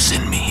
house in me.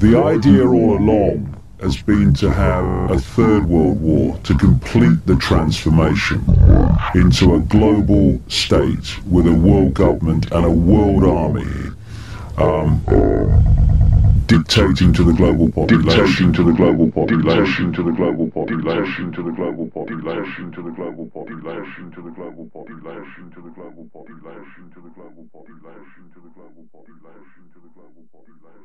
The idea all along has been to have a third world war to complete the transformation into a global state with a world government and a world army dictating to the global population,